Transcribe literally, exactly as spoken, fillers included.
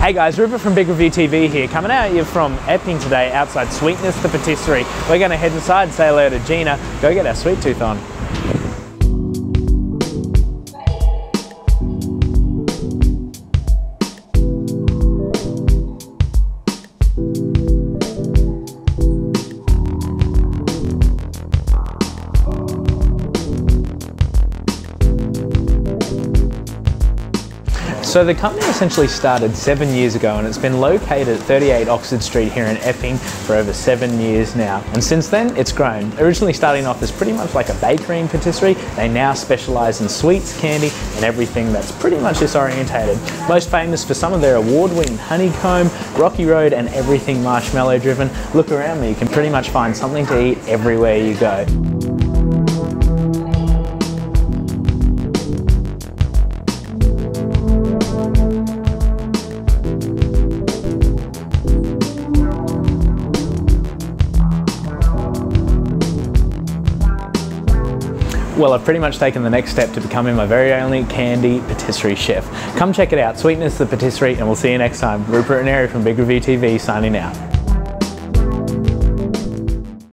Hey guys, Rupert from Big Review T V here, coming out here from Epping today, outside Sweetness, the Patisserie. We're going to head inside and say hello to Gina, go get our sweet tooth on. So the company essentially started seven years ago and it's been located at thirty-eight Oxford Street here in Epping for over seven years now. And since then, it's grown. Originally starting off as pretty much like a bakery and patisserie, they now specialise in sweets, candy and everything that's pretty much disorientated. Most famous for some of their award-winning honeycomb, rocky road and everything marshmallow driven. Look around me, you can pretty much find something to eat everywhere you go. Well, I've pretty much taken the next step to becoming my very only candy patisserie chef. Come check it out, Sweetness the Patisserie, and we'll see you next time. Rupert and Neri from Big Review T V signing out.